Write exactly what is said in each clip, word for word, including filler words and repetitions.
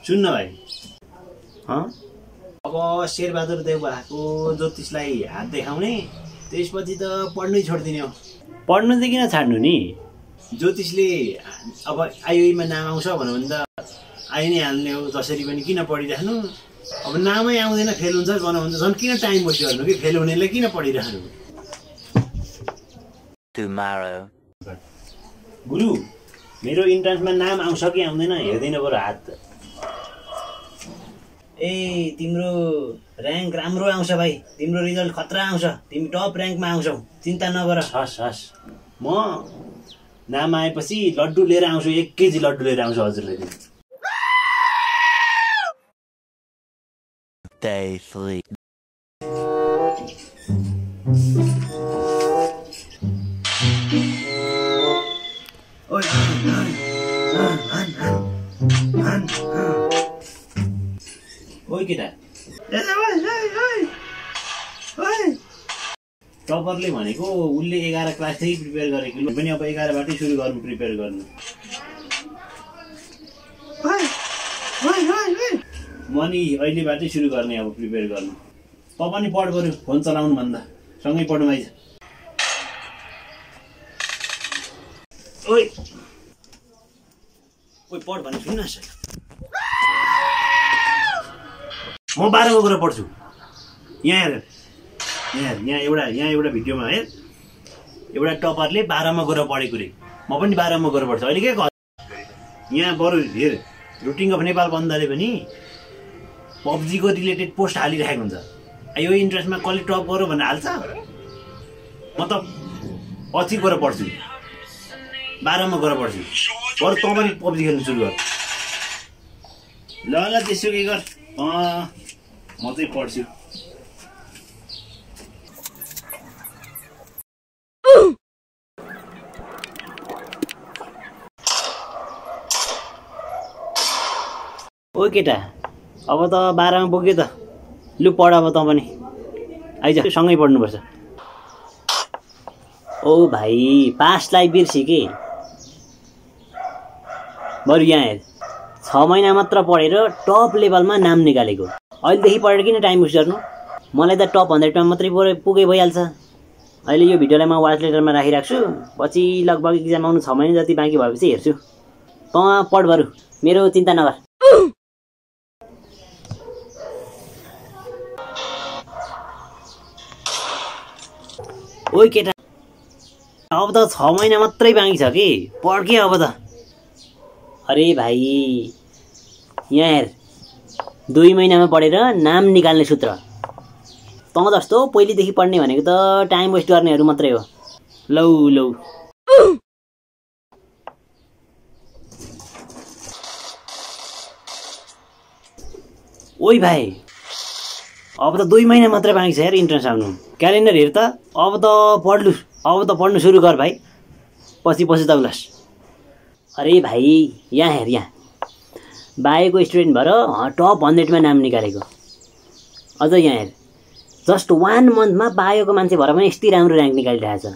सुन्न भाइ हँ अब शेरबहादुर देउवाको ज्योतिषलाई हात देखाउने त्यसपछि त पढ्नै छोड्दिने हो। पढ्नु चाहिँ किन छाड्नु नि, ज्योतिषले अब आयुमा नाम आउँछ भन्नु भने त आइ नै हाल्ने हो, जसरी पनि किन पढिराख्नु। अब नामै आउँदैन फेल हुन्छ भन्नु भने झन् किन टाइम बस्यो भन्नु कि फेल हुनेले किन पढिराख्नु। गुरु मेरो इन्ट्रान्समा नाम आउँछ कि आउँदैन हेर्दैन बरु हात। ए तिम्रो र्याङ्क राम्रो आउँछ भाइ, तिम्रो रिजल्ट खतरा आउँछ, तिमी टप र्याङ्कमा आउँछौ, चिन्ता नगर। हस् हस् म नाम आएपछि लड्डु लिएर आउँछु, एक केजी लड्डु लिएर आउँछु हजुरले। ओइ केटा टपरले भनेको उसले एघार क्लासदेखि प्रिपेयर गरेको पनि अब एघारबाटै सुरु गर्नु प्रिपेयर गर्नु। म नि अहिलेबाटै सुरु गर्ने अब प्रिपेयर गर्नु। त पनि पढ बरु फोन चलाउनु भन्दा सँगै पढ्नु भाइ। ओइ ओइ पढ भने सुन्न म बाह्रमा गएर पढ्छु। यहाँ हेर यहाँ यहाँ एउटा यहाँ एउटा भिडियोमा हेर एउटा टपरले बाह्रमा गएर पढेको रे, म पनि बाह्रमा गएर पढ्छु। अहिले के यहाँ बरु हेर रुटिङ अफ नेपाल बन्दाले पनि पब्जीको रिलेटेड पोस्ट हालिराखेको हुन्छ, यो इन्ट्रेस्टमा कसले टप गरौँ भनेर हाल्छ। म त पछि गएर पढ्छु, बाह्रमा गएर पढ्छु। बरु तँ पनि पब्जी खेल्नु सुरु गर। ल ल त्यसो के गर, म चाहिँ पढ्छु। ओ केटा अब त बाह्रमा पुग्यो त, लु पढ अब त पनि आइज, सँगै पढ्नुपर्छ। ओ भाइ पास्टलाई बिर्सेँ कि, बरु यहाँ हेर छ महिना मात्र पढेर टप लेभलमा नाम निकालेको, अहिलेदेखि पढेर किन टाइम वेस्ट गर्नु। मलाई त टप हन्ड्रेडमा मात्रै पुगे भइहाल्छ। अहिले यो भिडियोलाई म वाच लेटरमा राखिरहेको छु, पछि लगभग इक्जाम आउनु छ महिना जति बाँकी भएपछि हेर्छु। त पढ बरु, मेरो चिन्ता नगर। ओइ केटा अब त छ महिना मात्रै बाँकी छ कि, पढ के अब त। अरे भाइ यहाँ हेर दुई महिनामा पढेर नाम निकाल्ने सूत्र। तँ जस्तो पहिलेदेखि पढ्ने भनेको त टाइम वेस्ट गर्नेहरू मात्रै हो। लौ लौ ओइ भाइ अब त दुई महिना मात्रै बाँकी छ यार इन्ट्रेन्स आउनु। क्यालेन्डर हेर त, अब त पढ्नु अब त पढ्नु सुरु गर भाइ, पछि पछि त उलास। अरे भाइ यहाँ हेर, यहाँ बायोको स्टुडेन्ट भएर टप हन्ड्रेडमा नाम निकालेको। अझ यहाँ हेर जस्ट वान मन्थमा बायोको मान्छे भएर पनि यति राम्रो ऱ्याङ्क निकालिरहेको छ।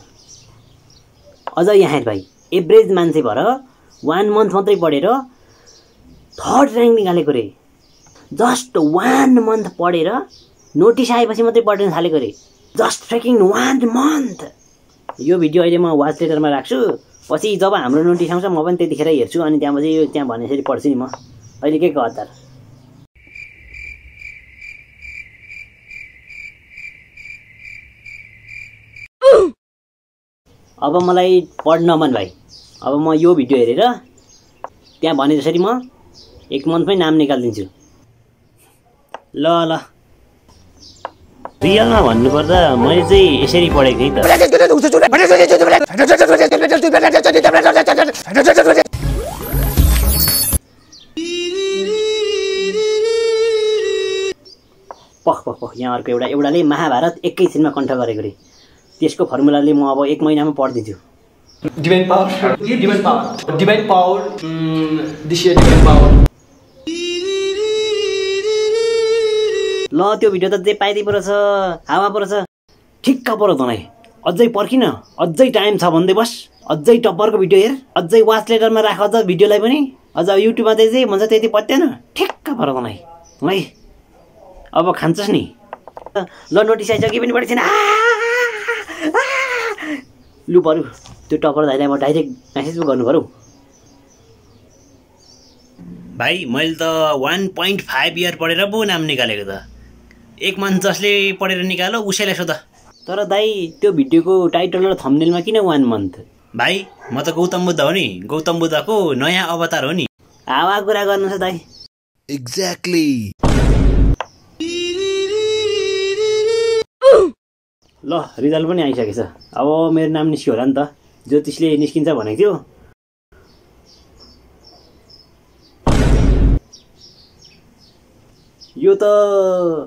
अझ यहाँ हेर भाइ एभरेज मान्छे भएर वान मन्थ मात्रै पढेर थर्ड ऱ्याङ्क निकालेको रे, जस्ट वान मन्थ पढेर नोटिस आएपछि मात्रै पढ्न थालेको रे, जस्ट फ्रेकिङ वान मन्थ। यो भिडियो अहिले म वाच लेटरमा राख्छु, पछि जब हाम्रो नोटिस आउँछ म पनि त्यतिखेर हेर्छु, अनि त्यहाँपछि यो त्यहाँ भनेसरी पढ्छु नि म। अहिले के हतार। अब मलाई पढ्न मन भाइ, अब म यो भिडियो हेरेर त्यहाँ भने जसरी म एक मन्थमै नाम निकालिदिन्छु। ल ल रियलमा भन्नुपर्दा मैले चाहिँ यसरी पढेको थिएँ त। पख पख पख यहाँ अर्को एउटा एउटाले महाभारत एकैछिनमा कण्ठ गरेको रे, त्यसको फर्मुलाले म अब एक महिनामा पढिदिन्छु। Divine power, divine power, divine power, this is divine power. ल त्यो भिडियो त जे पाइदिई परेछ हावा परेछ ठिक्क पऱ्यो तँलाई। अझै पर्खिन अझै टाइम छ भन्दै बस अझै टप्परको भिडियो हेर अझै वाच लेटरमा राख अझ भिडियोलाई पनि अझ युट्युबमा चाहिँ म चाहिँ त्यति पत्यान ठिक्क फरकलाई लै अब खान्छस् नि ल नोटिस आइसके पनि बढी छैन लु बरु त्यो टप्पर दाइलाई म डाइरेक्ट मेसेज गर्नु पर्यो भाइ मैले त one point five इयर पढेर पो नाम निकालेको त एक मान जसले पढेर निकालो उसैलाई सोध तर दाइ त्यो भिडियोको टाइटल र थम्बनेलमा किन वन मन्थ भाइ म त गौतम बुद्ध हो नि गौतम बुद्धको नयाँ अवतार हो नि आवा कुरा गर्नु छ दाइ एक्ज्याक्टली ल रिजल्ट पनि आइसकेछ अब मेरो नाम निस्क्यो होला नि त ज्योतिषले निस्किन्छ भनेको थियो यो त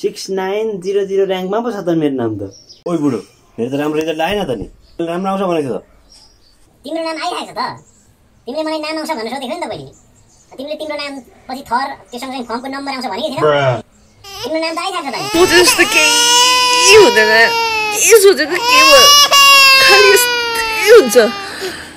six nine zero zero र्याङ्कमा पो छ त मेरो नाम त ओइ बुढो मेरो त राम्रो रिजल्ट आएन त नि राम्रो आउँछ भनेको त तिम्रो नाम आइहाल्छ त तिमीले मलाई नाम आउँछ भनेर सोधेको नि त पहिले तिमीले तिम्रो नाम पछि थर त्यससँगै फर्मको नम्बर आउँछ भनेको थिएन तिम्रो नाम त आइहाल्छ त बुझ्स त के हुँदैन यसो जस्तो के हो खाली हुन्छ